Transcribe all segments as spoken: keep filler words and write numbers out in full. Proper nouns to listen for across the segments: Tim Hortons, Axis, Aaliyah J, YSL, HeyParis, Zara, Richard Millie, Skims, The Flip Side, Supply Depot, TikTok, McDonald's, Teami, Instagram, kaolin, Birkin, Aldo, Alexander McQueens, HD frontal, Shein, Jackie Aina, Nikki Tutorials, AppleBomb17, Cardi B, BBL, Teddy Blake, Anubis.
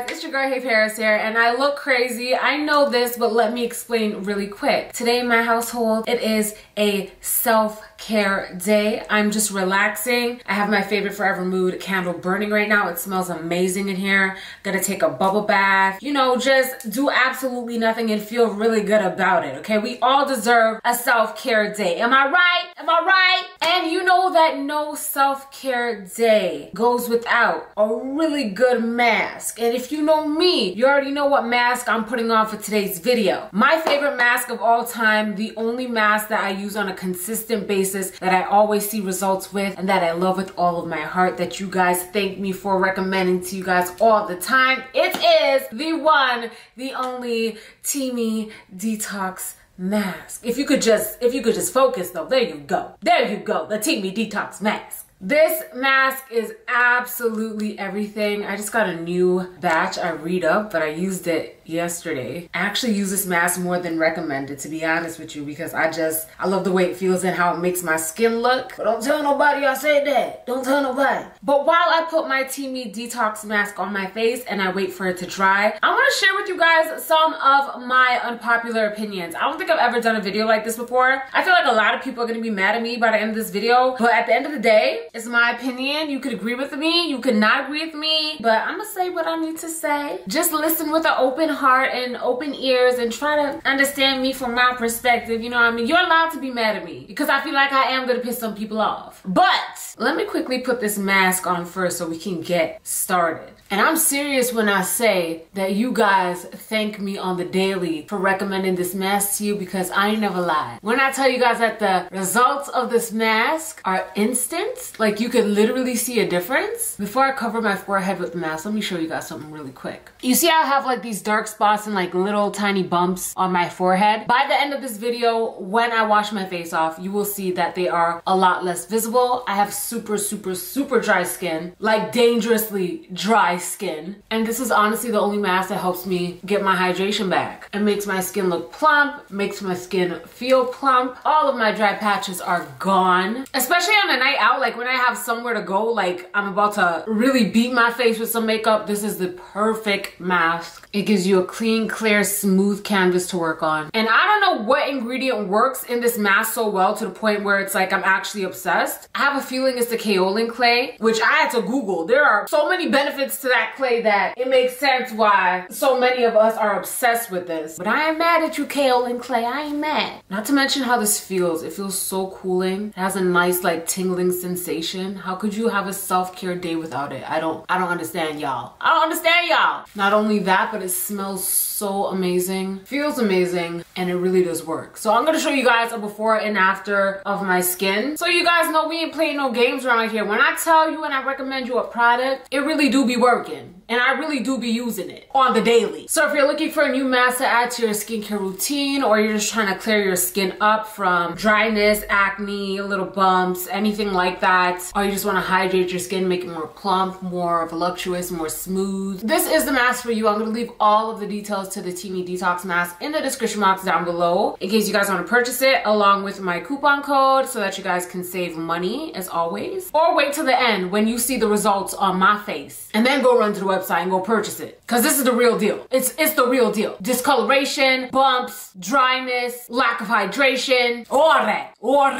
guys, it's your girl Hey Paris here, and I look crazy. I know this, but let me explain really quick. Today in my household, it is a self-care day. I'm just relaxing. I have my favorite Forever Mood candle burning right now. It smells amazing in here. Gonna take a bubble bath. You know, just do absolutely nothing and feel really good about it, okay? We all deserve a self-care day. Am I right? Am I right? And you know that no self-care day goes without a really good mask. And if you know me, you already know what mask I'm putting on for today's video. My favorite mask of all time, the only mask that I use on a consistent basis, that I always see results with, and that I love with all of my heart, that you guys thank me for recommending to you guys all the time. It is the one, the only Teami Detox mask. If you could just, if you could just focus though, there you go. There you go, the Teami Detox mask. This mask is absolutely everything. I just got a new batch. I read up, but I used it yesterday. I actually use this mask more than recommended, to be honest with you, because I just, I love the way it feels and how it makes my skin look. But don't tell nobody I said that. Don't tell nobody. But while I put my Teami Detox mask on my face and I wait for it to dry, I want to share with you guys some of my unpopular opinions. I don't think I've ever done a video like this before. I feel like a lot of people are going to be mad at me by the end of this video, but at the end of the day, it's my opinion. You could agree with me, you could not agree with me, but I'm gonna say what I need to say. Just listen with an open heart and open ears and try to understand me from my perspective, you know what I mean? You're allowed to be mad at me because I feel like I am gonna piss some people off. But let me quickly put this mask on first so we can get started. And I'm serious when I say that you guys thank me on the daily for recommending this mask to you, because I ain't never lied. When I tell you guys that the results of this mask are instant, like you can literally see a difference. Before I cover my forehead with the mask, let me show you guys something really quick. You see I have like these dark spots and like little tiny bumps on my forehead. By the end of this video, when I wash my face off, you will see that they are a lot less visible. I have super, super, super dry skin, like dangerously dry skin. And this is honestly the only mask that helps me get my hydration back. It makes my skin look plump, makes my skin feel plump. All of my dry patches are gone, especially on a night out, like when When I have somewhere to go, like I'm about to really beat my face with some makeup, this is the perfect mask. It gives you a clean, clear, smooth canvas to work on. And I don't know what ingredient works in this mask so well to the point where it's like I'm actually obsessed. I have a feeling it's the kaolin clay, which I had to Google. There are so many benefits to that clay that it makes sense why so many of us are obsessed with this. But I ain't mad at you, kaolin clay. I ain't mad. Not to mention how this feels. It feels so cooling. It has a nice like tingling sensation. How could you have a self-care day without it? I don't I don't understand y'all. I don't understand y'all. Not only that, but it smells so amazing, feels amazing, and it really does work. So I'm gonna show you guys a before and after of my skin. So you guys know we ain't playing no games around here. When I tell you and I recommend you a product, it really do be working. And I really do be using it on the daily. So if you're looking for a new mask to add to your skincare routine, or you're just trying to clear your skin up from dryness, acne, little bumps, anything like that, or you just want to hydrate your skin, make it more plump, more voluptuous, more smooth, this is the mask for you. I'm going to leave all of the details to the Teami Detox mask in the description box down below in case you guys want to purchase it, along with my coupon code so that you guys can save money as always. Or wait till the end when you see the results on my face and then go run to the website and go purchase it, because this is the real deal. It's it's the real deal. Discoloration, bumps, dryness, lack of hydration, all that, all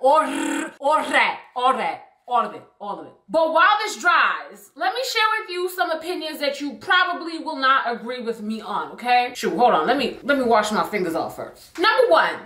all all that, all that, all of it, all of it. But while this dries, let me share with you some opinions that you probably will not agree with me on, okay? Shoot, hold on, let me let me wash my fingers off first. Number one,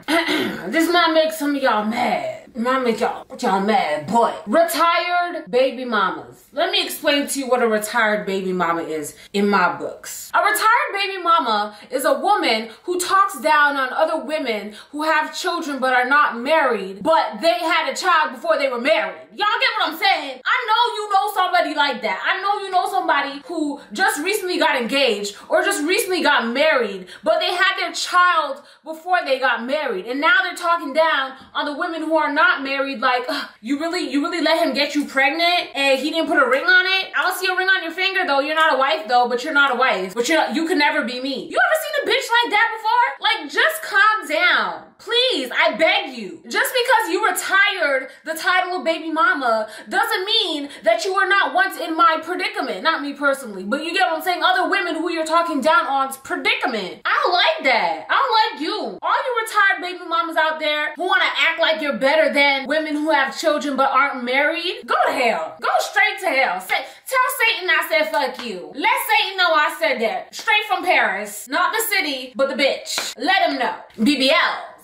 this might make some of y'all mad. Might make y'all y'all mad, but retired baby mamas. Let me explain to you what a retired baby mama is in my books. A retired baby mama is a woman who talks down on other women who have children but are not married, but they had a child before they were married. Y'all get what I'm saying? I'm I know you know somebody like that. I know you know somebody who just recently got engaged or just recently got married, but they had their child before they got married. And now they're talking down on the women who are not married like, you really you really let him get you pregnant and he didn't put a ring on it? I don't see a ring on your finger though. You're not a wife though, but you're not a wife. But you're not, you can never be me. You ever seen a bitch like that before? Like, just calm down. Please, I beg you. Just because you retired the title of baby mama doesn't mean that you were not once in my predicament. Not me personally, but you get what I'm saying? Other women who you're talking down on's predicament. I don't like that. I don't like you. All you retired baby mamas out there who want to act like you're better than women who have children but aren't married, go to hell. Go straight to hell. Say, tell Satan I said fuck you. Let Satan know I said that. Straight from Paris. Not the city, but the bitch. Let him know. B B L.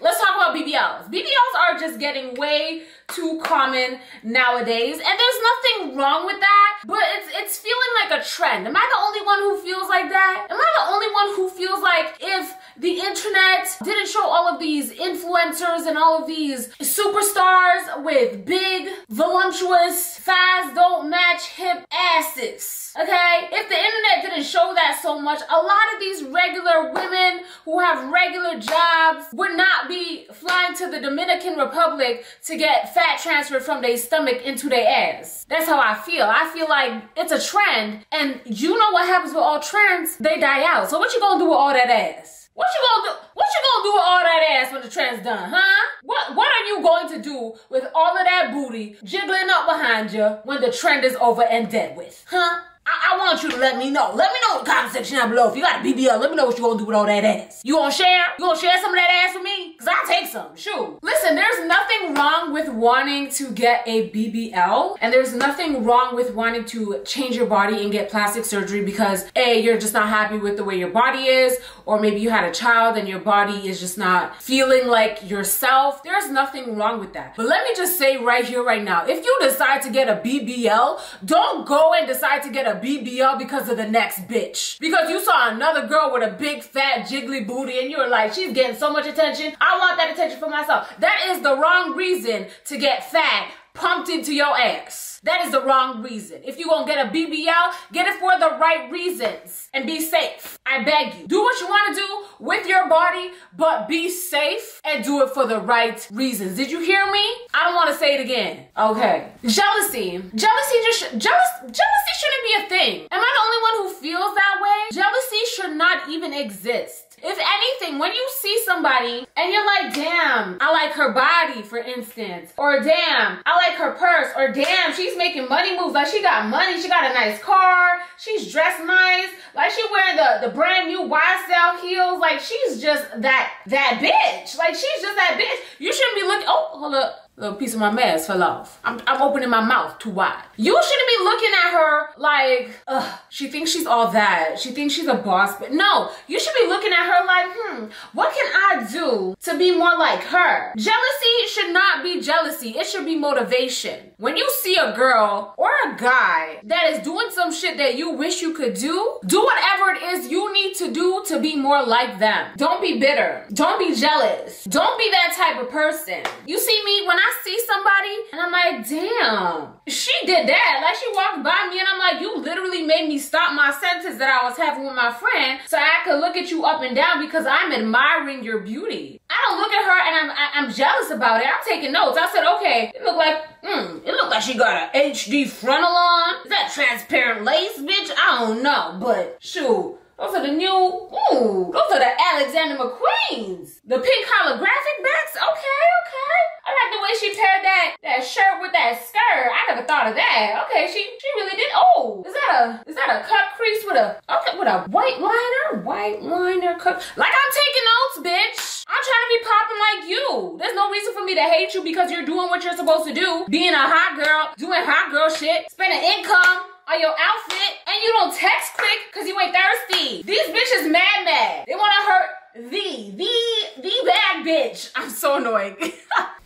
Let's talk about B B Ls. B B Ls are just getting way too common nowadays, and there's nothing wrong with that, but it's it's feeling like a trend. Am I the only one who feels like that? Am I the only one who feels like if the internet didn't show all of these influencers and all of these superstars with big, voluptuous, thighs don't match hip asses, okay? If the internet didn't show that so much, a lot of these regular women who have regular jobs would not be flying to the Dominican Republic to get fat transferred from their stomach into their ass. That's how I feel. I feel like it's a trend, and you know what happens with all trends? They die out. So what you gonna do with all that ass? What you gonna do? What you gonna do with all that ass when the trend's done, huh? What What are you going to do with all of that booty jiggling up behind you when the trend is over and dead with, huh? I, I want you to let me know. Let me know in the comment section down below. If you got a B B L, let me know what you gonna do with all that ass. You gonna share? You gonna share some of that ass with me? Cause I'll take some, shoot. Listen, there's nothing wrong with wanting to get a B B L, and there's nothing wrong with wanting to change your body and get plastic surgery because A, you're just not happy with the way your body is, or maybe you had a child and your body is just not feeling like yourself. There's nothing wrong with that. But let me just say right here, right now, if you decide to get a B B L, don't go and decide to get a B B L because of the next bitch, because you saw another girl with a big fat jiggly booty and you were like, she's getting so much attention, I want that attention for myself. That is the wrong reason to get fat pumped into your ass. That is the wrong reason. If you gonna get a B B L, get it for the right reasons and be safe. I beg you. Do what you wanna do with your body, but be safe and do it for the right reasons. Did you hear me? I don't wanna say it again. Okay. Jealousy. Jealousy just, jealous, jealousy shouldn't be a thing. Am I the only one who feels that way? Jealousy should not even exist. If anything, when you see somebody and you're like, damn, I like her body, for instance, or damn, I like her purse, or damn, she's making money moves, like she got money, she got a nice car, she's dressed nice, like she wearing the, the brand new Y S L heels, like she's just that, that bitch, like she's just that bitch. You shouldn't be looking, oh, hold up. Little piece of my mask fell off. I'm, I'm opening my mouth too wide. You shouldn't be looking at her like, ugh, she thinks she's all that. She thinks she's a boss, but no, you should be looking at her like, hmm, what can I do to be more like her? Jealousy should not be jealousy. It should be motivation. When you see a girl or a guy that is doing some shit that you wish you could do, do whatever it is you need to do to be more like them. Don't be bitter. Don't be jealous. Don't be that type of person. You see me when I I see somebody and I'm like, damn, she did that. Like she walked by me and I'm like, you literally made me stop my sentence that I was having with my friend so I could look at you up and down because I'm admiring your beauty. I don't look at her and I'm, I'm jealous about it. I'm taking notes. I said, okay, it looked like, mm, it looked like she got an H D frontal on. Is that transparent lace, bitch? I don't know, but shoot. Those are the new, ooh, those are the Alexander McQueens. The pink holographic backs, okay, okay. I like the way she paired that, that shirt with that skirt. I never thought of that. Okay, she she really did. Oh, is that a, is that a cut crease with a, okay, with a white liner? White liner cut. Like I'm taking notes, bitch. I'm trying to be popping like you. There's no reason for me to hate you because you're doing what you're supposed to do. Being a hot girl, doing hot girl shit, spending income on your outfit, and you don't text quick because you ain't thirsty. These bitches mad mad. They want to hurt the, the, the bad bitch. I'm so annoyed.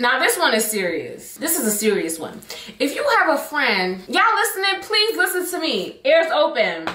Now this one is serious. This is a serious one. If you have a friend, y'all listening, please listen to me. Ears open.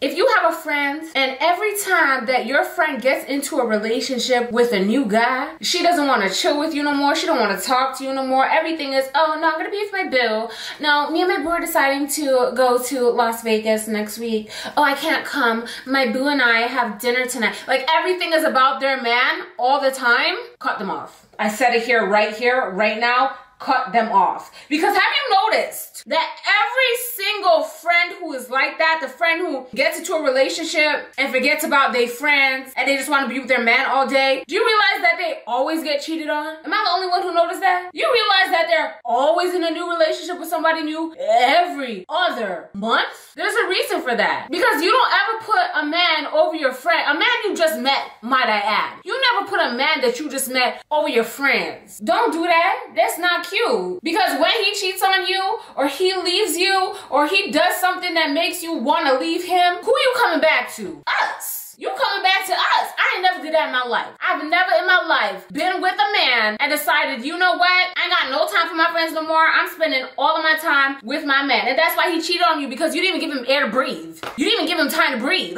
If you have a friend and every time that your friend gets into a relationship with a new guy, she doesn't want to chill with you no more. She don't want to talk to you no more. Everything is, oh no, I'm going to be with my boo. No, me and my boo are deciding to go to Las Vegas next week. Oh, I can't come. My boo and I have dinner tonight. Like everything is about their man all the time. Cut them off. I said it here, right here, right now. cut them off. Because have you noticed that every single friend who is like that, the friend who gets into a relationship and forgets about their friends and they just want to be with their man all day, do you realize that they always get cheated on? Am I the only one who noticed that? You realize that they're always in a new relationship with somebody new every other month? There's a reason for that. Because you don't ever put a man over your friend, a man you just met, might I add. You never put a man that you just met over your friends. Don't do that. That's not cute. Because when he cheats on you, or he leaves you, or he does something that makes you want to leave him, who are you coming back to? Us. You coming back to us. I ain't never did that in my life. I've never in my life been with a man and decided, you know what? I ain't got no time for my friends no more. I'm spending all of my time with my man. And that's why he cheated on you, because you didn't even give him air to breathe. You didn't even give him time to breathe.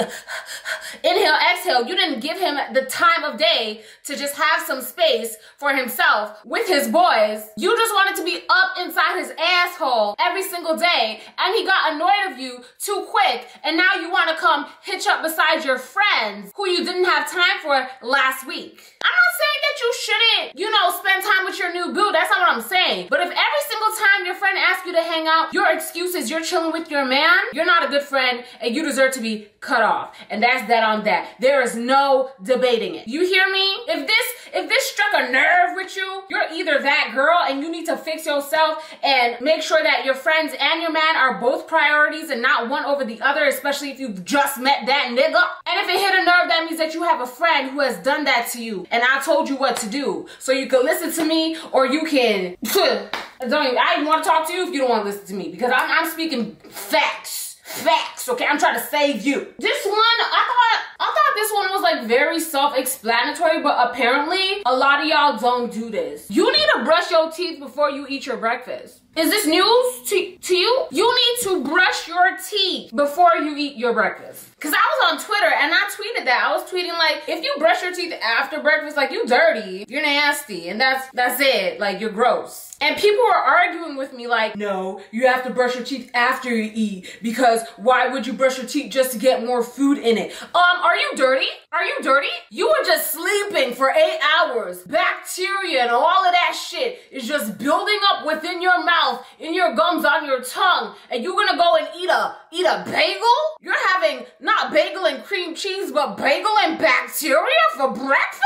Inhale, exhale. You didn't give him the time of day to just have some space for himself with his boys. You just wanted to be up inside his asshole every single day. And he got annoyed of you too quick. And now you want to come hitch up beside your friend who you didn't have time for last week. I'm not saying that you shouldn't, you know, spend time with your new boo. That's not what I'm saying. But if every single time your friend asks you to hang out, your excuse is you're chilling with your man, you're not a good friend and you deserve to be cut off. And that's that on that. There is no debating it. You hear me? If this, if this struck a nerve with you, you're either that girl and you need to fix yourself and make sure that your friends and your man are both priorities and not one over the other, especially if you've just met that nigga. And if it hit a nerve, that means that you have a friend who has done that to you and I told you what to do, so you can listen to me or you can I don't even, I even want to talk to you if you don't want to listen to me, because I'm, I'm speaking facts facts okay? I'm trying to save you. This one, I thought I thought this one was like very self-explanatory, but apparently a lot of y'all don't do this. You need to brush your teeth before you eat your breakfast. Is this news to, to you? You need to brush your teeth before you eat your breakfast. Because I was on Twitter and I tweeted that. I was tweeting like, if you brush your teeth after breakfast, like you dirty, you're nasty, and that's that's it. Like, you're gross. And people were arguing with me like, no, you have to brush your teeth after you eat, because why would you brush your teeth just to get more food in it? Um, are you dirty? Are you dirty? You were just sleeping for eight hours. Bacteria and all of that shit is just building up within your mouth, in your gums, on your tongue, and you're gonna go and eat a eat a bagel? You're having not bagel and cream cheese, but bagel and bacteria for breakfast?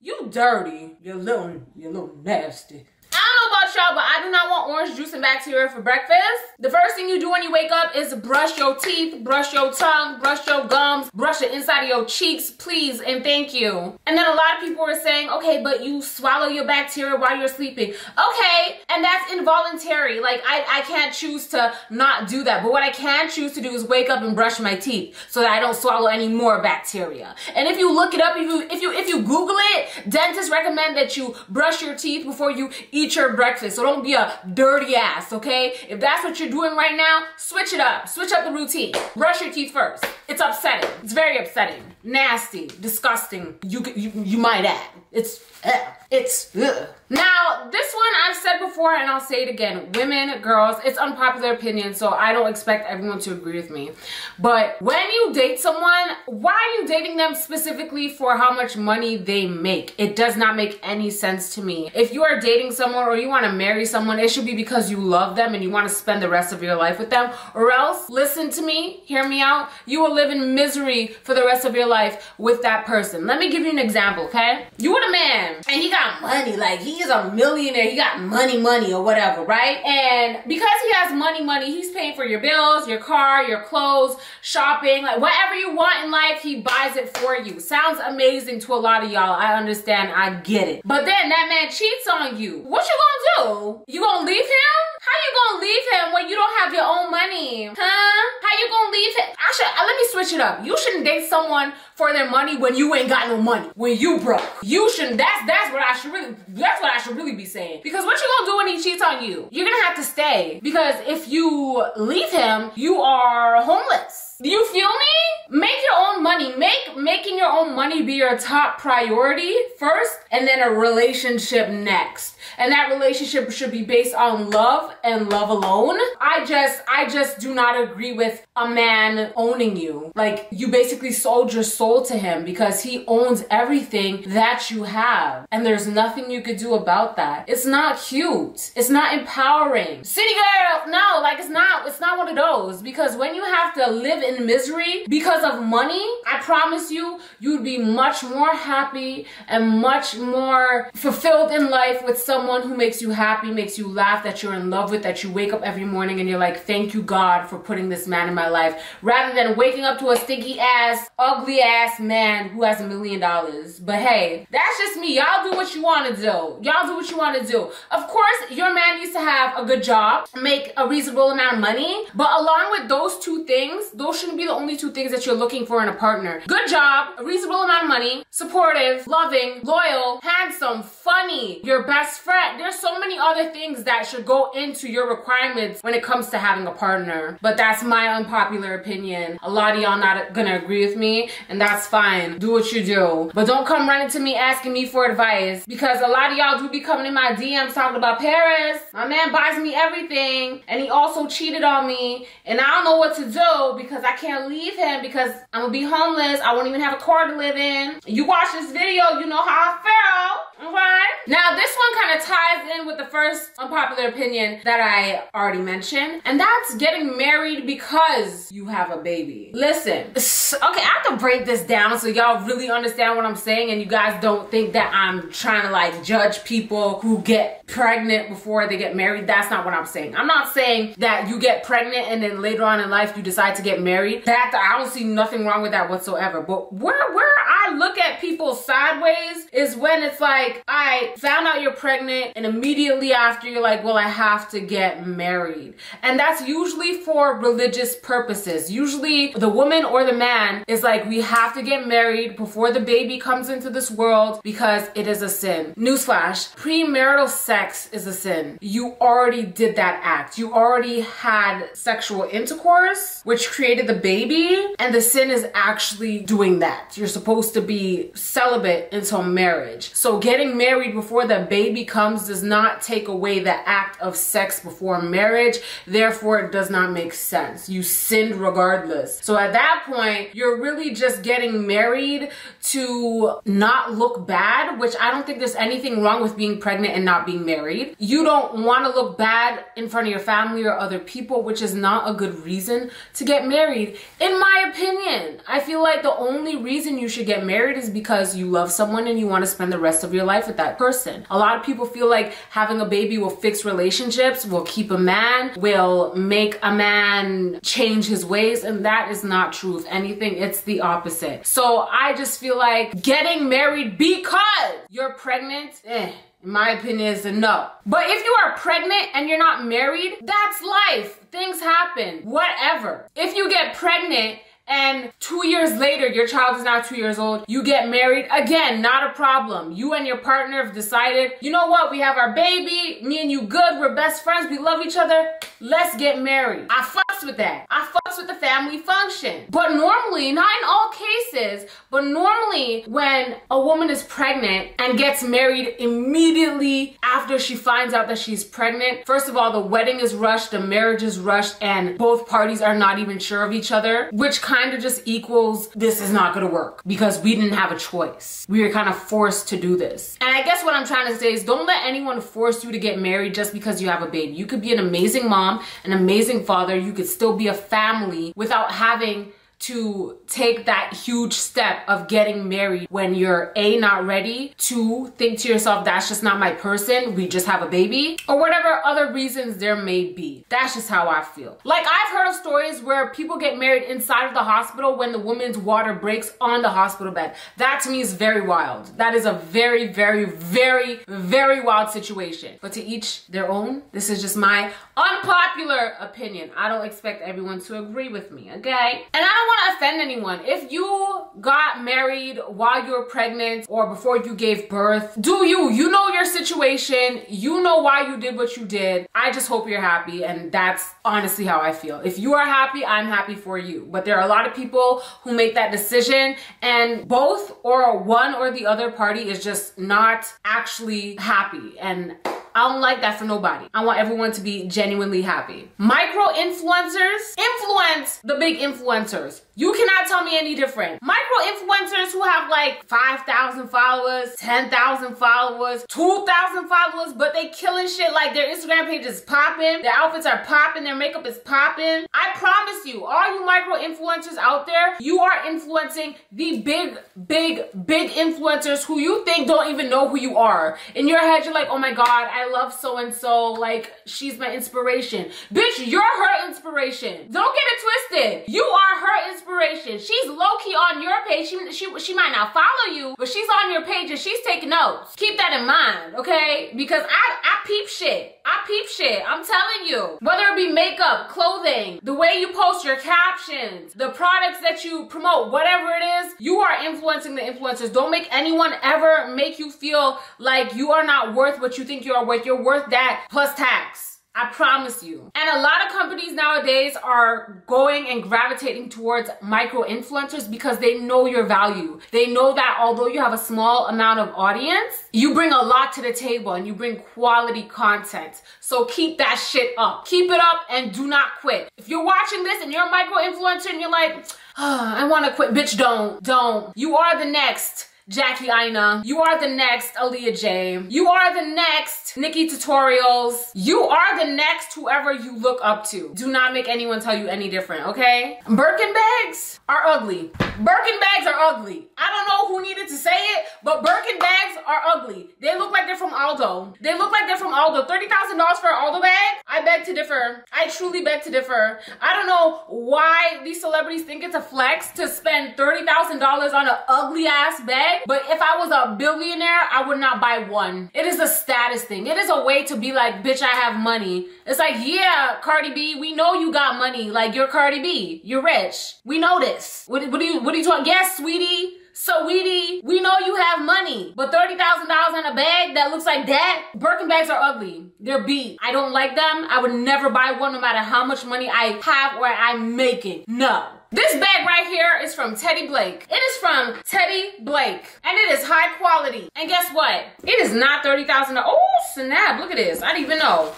You dirty. You little, you little nasty. I don't know about y'all, but I do not want orange juice and bacteria for breakfast. The first thing you do when you wake up is brush your teeth, brush your tongue, brush your gums, brush the inside of your cheeks, please and thank you. And then a lot of people are saying, okay, but you swallow your bacteria while you're sleeping. Okay, and that's involuntary. Like, I, I can't choose to not do that. But what I can choose to do is wake up and brush my teeth so that I don't swallow any more bacteria. And if you look it up, if you, if you, if you Google it, dentists recommend that you brush your teeth before you eat your breakfast, so don't be a dirty ass, okay? If that's what you're doing right now, switch it up. Switch up the routine. Brush your teeth first. It's upsetting. It's very upsetting. Nasty, disgusting. You you, you might add. It's ugh. It's ugh. Now, this one I've said before and I'll say it again. Women, girls, it's unpopular opinion, so I don't expect everyone to agree with me. But when you date someone, why are you dating them specifically for how much money they make? It does not make any sense to me. If you are dating someone or you want to marry someone, it should be because you love them and you want to spend the rest of your life with them. Or else, listen to me, hear me out, you will live in misery for the rest of your life with that person. Let me give you an example, okay? You with a man and he got money, like he is a millionaire, he got money money or whatever, right? And because he has money money, he's paying for your bills, your car, your clothes, shopping, like whatever you want in life, he buys it for you. Sounds amazing to a lot of y'all. I understand, I get it. But then that man cheats on you. What you gonna do? You gonna leave him? How you gonna leave him when you don't have your own money? Huh? How you gonna leave him? I should, let me switch it up. You shouldn't date someone for their money when you ain't got no money. When you broke. You shouldn't, that's, that's what I should really, that's what I should really be saying. Because what you gonna do when he cheats on you? You're gonna have to stay. Because if you leave him, you are homeless. Do you feel me? Make your own money. Make making your own money be your top priority first, and then a relationship next. And that relationship should be based on love and love alone. I just, I just do not agree with a man owning you. Like, you basically sold your soul to him because he owns everything that you have. And there's nothing you could do about that. It's not cute. It's not empowering. City girl, no, like it's not, it's not one of those. Because when you have to live in misery because of money, I promise you, you'd be much more happy and much more fulfilled in life with someone who makes you happy, makes you laugh, that you're in love with, that you wake up every morning and you're like, thank you God for putting this man in my life, rather than waking up to a stinky ass, ugly ass man who has a million dollars. But hey, that's just me. Y'all do what you want to do. Y'all do what you want to do. Of course, your man needs to have a good job, make a reasonable amount of money, but along with those two things, those shouldn't be the only two things that you're looking for in a partner. Good job, a reasonable amount of money, supportive, loving, loyal, handsome, funny, your best friend. There's so many other things that should go into your requirements when it comes to having a partner. But that's my unpopular opinion. A lot of y'all not gonna agree with me, and that's fine. Do what you do. But don't come running to me asking me for advice, because a lot of y'all do be coming in my D Ms talking about Paris. My man buys me everything, and he also cheated on me, and I don't know what to do because I can't leave him because I'm gonna be homeless. I won't even have a car to live in. You watch this video, you know how I feel. Okay. Now this one kind of ties in with the first unpopular opinion that I already mentioned, and that's getting married because you have a baby. Listen, okay, I have to break this down so y'all really understand what I'm saying, and you guys don't think that I'm trying to like judge people who get pregnant before they get married. That's not what I'm saying. I'm not saying that you get pregnant and then later on in life you decide to get married. That I don't see nothing wrong with that whatsoever. But where where I look at people sideways is when it's like, Like, I found out you're pregnant and immediately after you're like, well, I have to get married. And that's usually for religious purposes. Usually the woman or the man is like, we have to get married before the baby comes into this world because it is a sin. Newsflash, premarital sex is a sin. You already did that act. You already had sexual intercourse, which created the baby, and the sin is actually doing that. You're supposed to be celibate until marriage. So get Getting married before the baby comes does not take away the act of sex before marriage. Therefore, it does not make sense. You sinned regardless. So at that point, you're really just getting married to not look bad, which I don't think there's anything wrong with being pregnant and not being married. You don't want to look bad in front of your family or other people, which is not a good reason to get married. In my opinion, I feel like the only reason you should get married is because you love someone and you want to spend the rest of your life with that person. A lot of people feel like having a baby will fix relationships, will keep a man, will make a man change his ways, and that is not true. If anything, it's the opposite. So I just feel like getting married because you're pregnant, eh. In my opinion, is a no. But if you are pregnant and you're not married, that's life. Things happen. Whatever. If you get pregnant and two years later, your child is now two years old, you get married, again, not a problem. You and your partner have decided, you know what, we have our baby, me and you good, we're best friends, we love each other, let's get married. I fucks with that. I fucks with the family function. But normally, not in all cases, but normally when a woman is pregnant and gets married immediately after she finds out that she's pregnant, first of all, the wedding is rushed, the marriage is rushed, and both parties are not even sure of each other, which kind kind of just equals this is not gonna work because we didn't have a choice. We were kind of forced to do this. And I guess what I'm trying to say is don't let anyone force you to get married just because you have a baby. You could be an amazing mom, an amazing father. You could still be a family without having to take that huge step of getting married when you're A, not ready, two, think to yourself, that's just not my person, we just have a baby, or whatever other reasons there may be. That's just how I feel. Like, I've heard of stories where people get married inside of the hospital when the woman's water breaks on the hospital bed. That to me is very wild. That is a very, very, very, very wild situation. But to each their own. This is just my unpopular opinion. I don't expect everyone to agree with me, okay? And I don't want to offend anyone. If you got married while you were pregnant or before you gave birth, do you? You know your situation. situation. You know why you did what you did. I just hope you're happy, and that's honestly how I feel. If you are happy, I'm happy for you. But there are a lot of people who make that decision, and both or one or the other party is just not actually happy, and I don't like that for nobody. I want everyone to be genuinely happy. Micro-influencers influence the big influencers. You cannot tell me any different. Micro-influencers who have like five thousand followers, ten thousand followers, two thousand followers, but they killing shit. Like, their Instagram page is popping, their outfits are popping, their makeup is popping. I promise you, all you micro-influencers out there, you are influencing the big, big, big influencers who you think don't even know who you are. In your head, you're like, oh my God, I love so-and-so, like, she's my inspiration. Bitch, you're her inspiration. Don't get it twisted. You are her inspiration. She's low-key on your page. She, she, she might not follow you, but she's on your page and she's taking notes. Keep that in mind, okay? Because I, I peep shit. I peep shit. I'm telling you. Whether it be makeup, clothing, the way you post your captions, the products that you promote, whatever it is, you are influencing the influencers. Don't make anyone ever make you feel like you are not worth what you think you are worth. You're worth that plus tax. I promise you. And a lot of companies nowadays are going and gravitating towards micro-influencers because they know your value. They know that although you have a small amount of audience, you bring a lot to the table and you bring quality content. So keep that shit up. Keep it up and do not quit. If you're watching this and you're a micro-influencer and you're like, oh, I wanna quit, bitch, don't, don't. You are the next Jackie Aina. You are the next Aaliyah J. You are the next Nikki Tutorials. You are the next whoever you look up to. Do not make anyone tell you any different, okay? Birkin bags are ugly. Birkin bags are ugly. I don't know who needed to say it, but Birkin bags are ugly. They look like they're from Aldo. They look like they're from Aldo. thirty thousand dollars for an Aldo bag? I beg to differ. I truly beg to differ. I don't know why these celebrities think it's a flex to spend thirty thousand dollars on an ugly ass bag. But if I was a billionaire, I would not buy one. It is a status thing. It is a way to be like, bitch, I have money. It's like, yeah, Cardi B, we know you got money. Like, you're Cardi B. You're rich. We know this. What, what do you, what do you talk? Yes, sweetie. So, Weedy, we know you have money, but thirty thousand dollars in a bag that looks like that? Birkin bags are ugly. They're beat. I don't like them. I would never buy one no matter how much money I have or I'm making. No. This bag right here is from Teddy Blake. It is from Teddy Blake, and it is high quality. And guess what? It is not thirty thousand dollars. Oh, snap. Look at this. I didn't even know.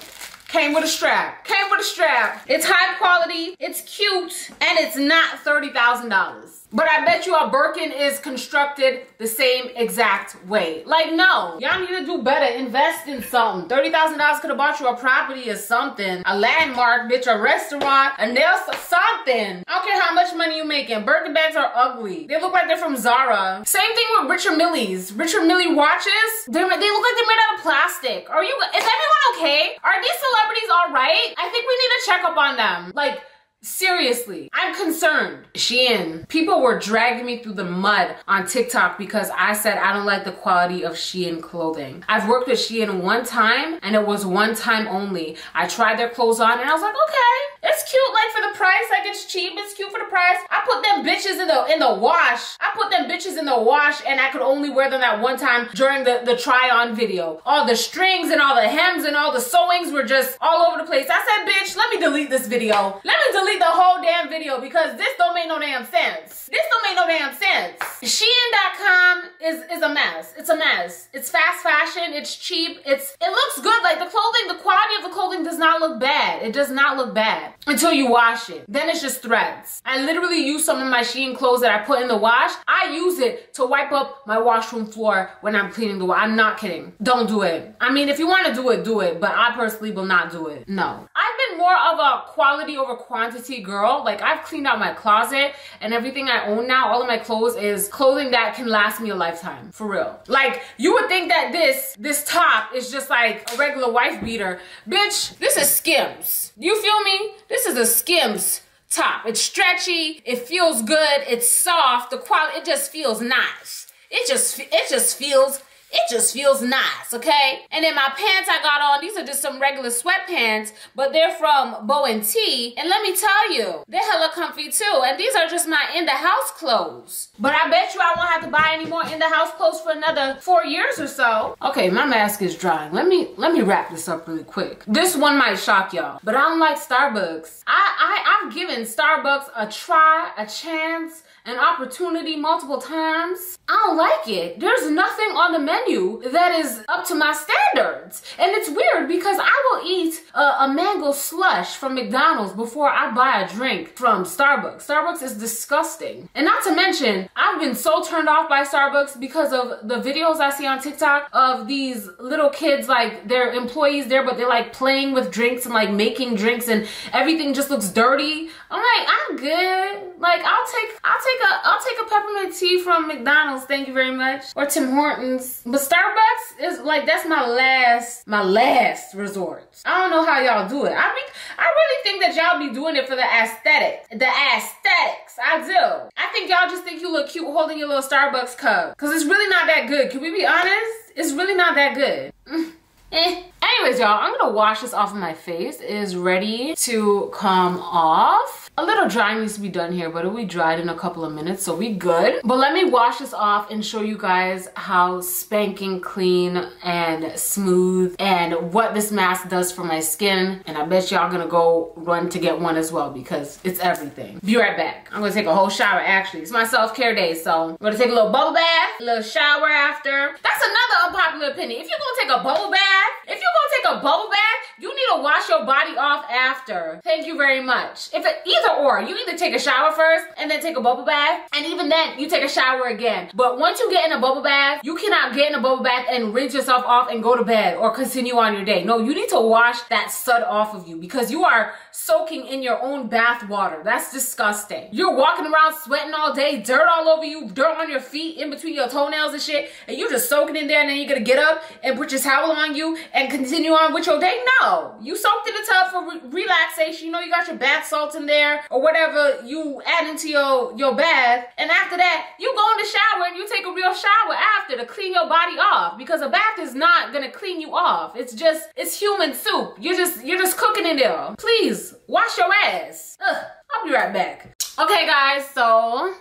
Came with a strap. Came with a strap. It's high quality, it's cute, and it's not thirty thousand dollars. But I bet you a Birkin is constructed the same exact way. Like, no, y'all need to do better. Invest in something. thirty thousand dollars could have bought you a property or something. A landmark, bitch, a restaurant, a nail, something. I don't care how much money you're making. Birkin bags are ugly. They look like they're from Zara. Same thing with Richard Millie's. Richard Millie watches, they look like they're made out of plastic. Are you, is everyone okay? Are these celebrities all right? I think we need to check up on them. Like, seriously, I'm concerned. Shein. People were dragging me through the mud on TikTok because I said I don't like the quality of Shein clothing. I've worked with Shein one time, and it was one time only. I tried their clothes on and I was like, okay, it's cute, like, for the price, like, it's cheap, it's cute for the price. I put them bitches in the in the wash. I put them bitches in the wash, and I could only wear them that one time during the, the try on video. All the strings and all the hems and all the sewings were just all over the place. I said, bitch, let me delete this video. Let me delete the whole damn video because this don't make no damn sense. This don't make no damn sense. Shein dot com is, is a mess. It's a mess. It's fast fashion. It's cheap. It's It looks good. Like, the clothing, the quality of the clothing does not look bad. It does not look bad until you wash it. Then it's just threads. I literally use some of my Shein clothes that I put in the wash. I use it to wipe up my washroom floor when I'm cleaning the wash. I'm not kidding. Don't do it. I mean, if you want to do it, do it. But I personally will not do it. No. I've been more of a quality over quantity girl. Like, I've cleaned out my closet and everything I own now, all of my clothes is clothing that can last me a lifetime, for real. Like, you would think that this this top is just like a regular wife beater. Bitch, this is Skims. You feel me? This is a Skims top. It's stretchy, it feels good, it's soft, the quality, it just feels nice. It just, it just feels it just feels nice, okay? And then my pants I got on, these are just some regular sweatpants, but they're from Bow and T. And let me tell you, they're hella comfy too. And these are just my in-the-house clothes. But I bet you I won't have to buy any more in-the-house clothes for another four years or so. Okay, my mask is drying. Let me let me wrap this up really quick. This one might shock y'all, but I don't like Starbucks. I, I, I've given Starbucks a try, a chance, an opportunity multiple times. I don't like it. There's nothing on the menu that is up to my standards. And it's weird because I will eat a, a mango slush from McDonald's before I buy a drink from Starbucks. Starbucks is disgusting. And not to mention, I've been so turned off by Starbucks because of the videos I see on TikTok of these little kids, like they're employees there, but they're like playing with drinks and like making drinks and everything just looks dirty. I'm like, I'm good. Like I'll take, I'll take A, I'll take a peppermint tea from McDonald's, thank you very much, or Tim Hortons. But Starbucks is like, that's my last, my last resort. I don't know how y'all do it. I think, I really think that y'all be doing it for the aesthetic, the aesthetics. I do. I think y'all just think you look cute holding your little Starbucks cup, cause it's really not that good. Can we be honest? It's really not that good. Mm. Eh. Anyways, y'all, I'm gonna wash this off of my face. It is ready to come off. A little drying needs to be done here, but it'll be dried in a couple of minutes, so we good. But let me wash this off and show you guys how spanking clean and smooth and what this mask does for my skin. And I bet y'all gonna go run to get one as well because it's everything. Be right back. I'm gonna take a whole shower, actually. It's my self-care day, so I'm gonna take a little bubble bath, a little shower after. That's another unpopular opinion. If you're gonna take a bubble bath, if you're gonna take a bubble bath, you need to wash your body off after. Thank you very much. If it, either or, you either take a shower first and then take a bubble bath, and even then you take a shower again. But once you get in a bubble bath, you cannot get in a bubble bath and rinse yourself off and go to bed or continue on your day. No, you need to wash that sud off of you because you are soaking in your own bath water. That's disgusting. You're walking around sweating all day, dirt all over you, dirt on your feet, in between your toenails and shit, and you're just soaking in there, and then you're gonna get up and put your towel on you and continue on with your day? No. You soaked in the tub for re relaxation. You know, you got your bath salts in there or whatever you add into your, your bath. And after that, you go in the shower and you take a real shower after to clean your body off because a bath is not going to clean you off. It's just, it's human soup. You're just, you're just cooking in there. Please wash your ass. Ugh, I'll be right back. Okay, guys. So,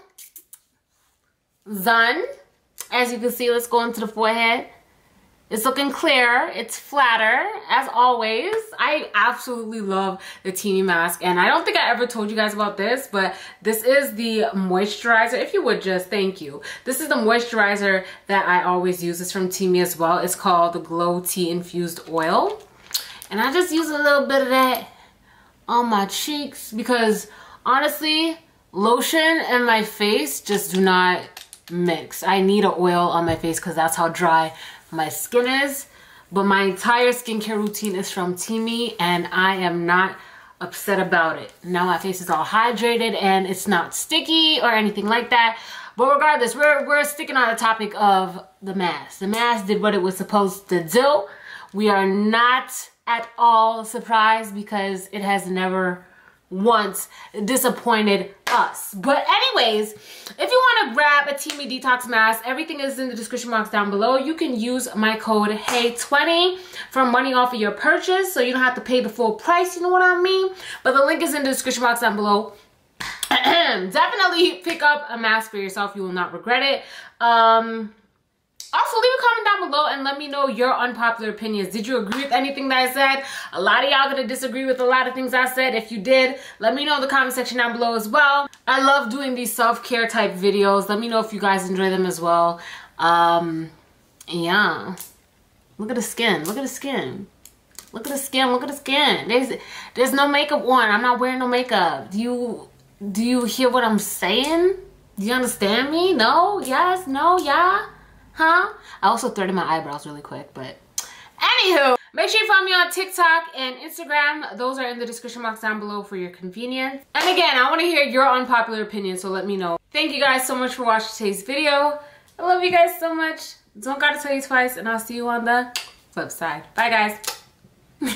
done. As you can see, let's go into the forehead. It's looking clear, it's flatter, as always. I absolutely love the Teami mask, and I don't think I ever told you guys about this, but this is the moisturizer, if you would just, thank you. This is the moisturizer that I always use. It's from Teami as well. It's called the Glow Tea Infused Oil. And I just use a little bit of that on my cheeks because, honestly, lotion and my face just do not mix. I need an oil on my face because that's how dry my skin is. But my entire skincare routine is from Teami, and I am not upset about it. Now my face is all hydrated and it's not sticky or anything like that. But regardless, we're, we're sticking on the topic of the mask. The mask did what it was supposed to do. We are not at all surprised because it has never once disappointed us. But anyways, if you want to grab a Teami detox mask, everything is in the description box down below. You can use my code H E Y twenty for money off of your purchase, so you don't have to pay the full price, you know what I mean? But the link is in the description box down below. Definitely pick up a mask for yourself. You will not regret it. Um also, leave a comment down below and let me know your unpopular opinions. Did you agree with anything that I said? A lot of y'all gonna disagree with a lot of things I said. If you did, let me know in the comment section down below as well. I love doing these self-care type videos. Let me know if you guys enjoy them as well. Um, yeah. Look at the skin. Look at the skin. Look at the skin. Look at the skin. There's, there's no makeup on. I'm not wearing no makeup. Do you, do you hear what I'm saying? Do you understand me? No? Yes? No? Yeah? Huh? I also threaded my eyebrows really quick, but anywho, make sure you follow me on TikTok and Instagram. Those are in the description box down below for your convenience. And again, I want to hear your unpopular opinion, so let me know. Thank you guys so much for watching today's video. I love you guys so much. Don't gotta tell you twice, and I'll see you on the flip side. Bye, guys.